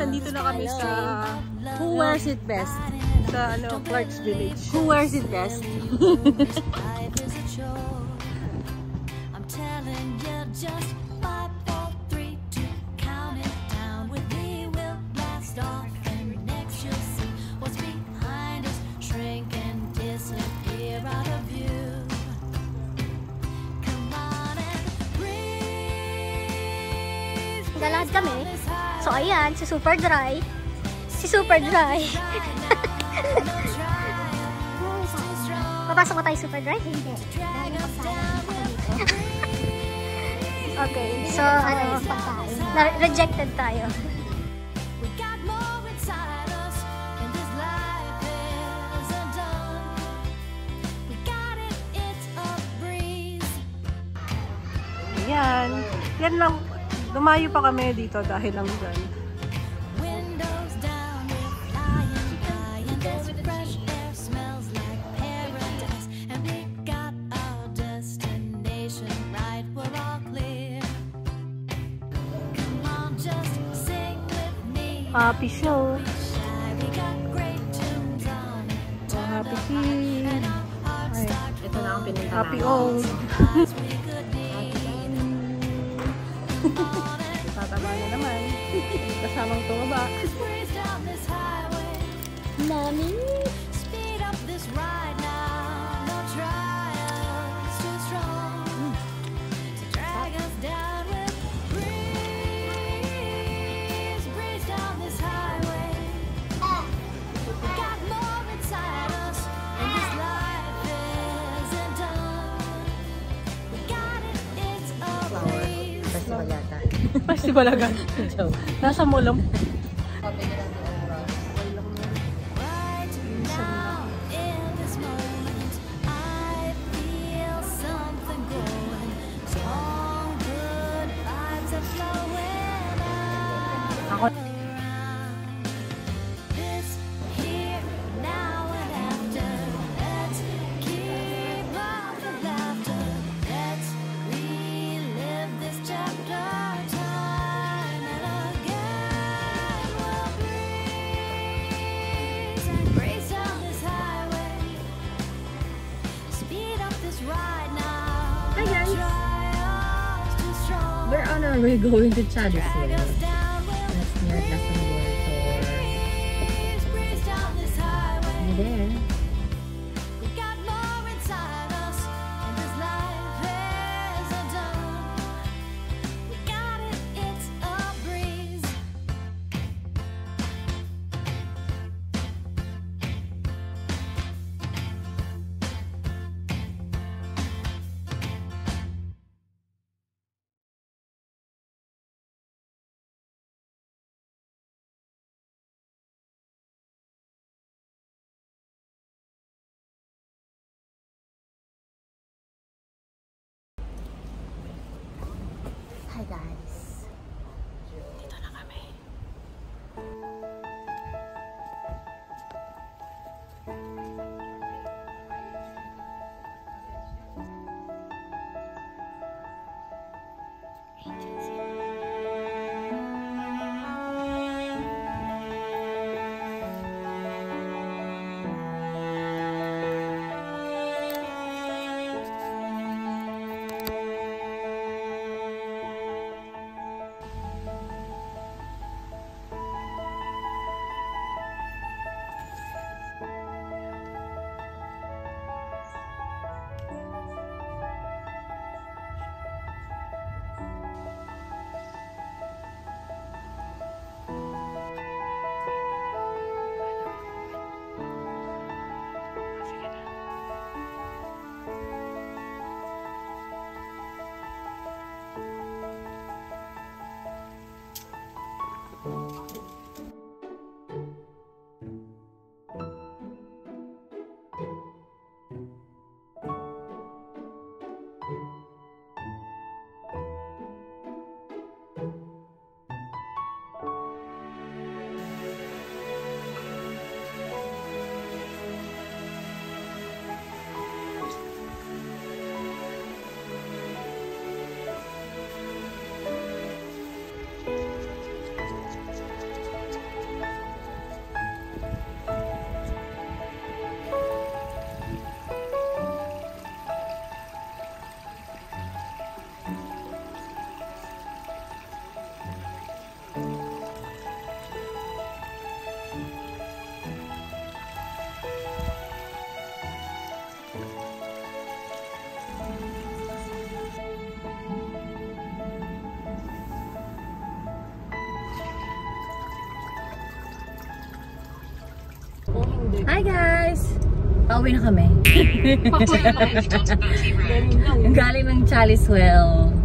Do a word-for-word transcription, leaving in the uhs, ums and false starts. nandito na kami sa... Who wears it best? Sa ano, Clarks Village. Who wears it best? Galahad kami. So ayan, si Superdry. Si Superdry. Papasok ko tayo Superdry? Hindi. Okay, so ano, rejected tayo. Ayan. Yan lang. Lumayo pa kami dito dahil lang dyan. Happy show! Oh, happy tea! Ay, ito na ang pinunta happy old! Tataba na naman. Kasamang tumaba. Mommy! Pasti balagan. Nasa mulong. Where on are we going to Chalice Well? That's near Chalice Well. There. kung hindi. Hi guys! Pauwi na kami. Galing ng Chalice Well.